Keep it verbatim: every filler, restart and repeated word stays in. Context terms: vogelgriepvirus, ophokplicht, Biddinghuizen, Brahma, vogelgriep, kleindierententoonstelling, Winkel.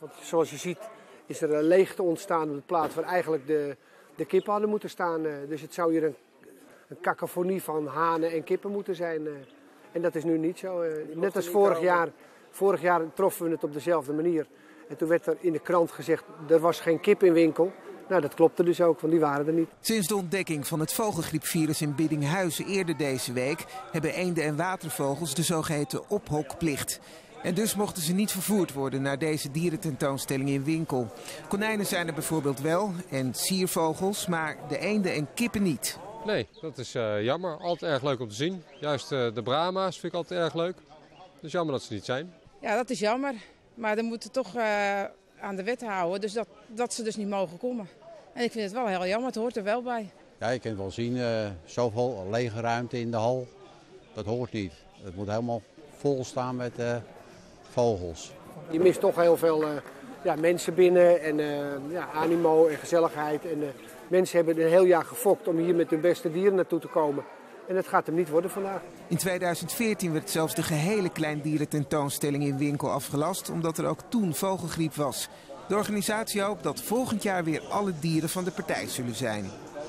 Want zoals je ziet is er een leegte ontstaan op de plaats waar eigenlijk de, de kippen hadden moeten staan. Dus het zou hier een, een cacophonie van hanen en kippen moeten zijn. En dat is nu niet zo. Net als vorig jaar, vorig jaar troffen we het op dezelfde manier. En toen werd er in de krant gezegd, er was geen kip in Winkel. Nou, dat klopte dus ook, want die waren er niet. Sinds de ontdekking van het vogelgriepvirus in Biddinghuizen eerder deze week hebben eenden en watervogels de zogeheten ophokplicht. En dus mochten ze niet vervoerd worden naar deze dierententoonstelling in Winkel. Konijnen zijn er bijvoorbeeld wel en siervogels, maar de eenden en kippen niet. Nee, dat is uh, jammer. Altijd erg leuk om te zien. Juist uh, de Brahma's vind ik altijd erg leuk. Het is jammer dat ze niet zijn. Ja, dat is jammer. Maar dan moeten we toch uh, aan de wet houden, dus dat, dat ze dus niet mogen komen. En ik vind het wel heel jammer, het hoort er wel bij. Ja, je kunt wel zien, uh, zoveel lege ruimte in de hal, dat hoort niet. Het moet helemaal vol staan met uh, vogels. Je mist toch heel veel uh, ja, mensen binnen en uh, ja, animo en gezelligheid. En, uh, mensen hebben het een heel jaar gefokt om hier met hun beste dieren naartoe te komen. En dat gaat hem niet worden vandaag. In tweeduizend veertien werd zelfs de gehele kleindierententoonstelling in Winkel afgelast, omdat er ook toen vogelgriep was. De organisatie hoopt dat volgend jaar weer alle dieren van de partij zullen zijn.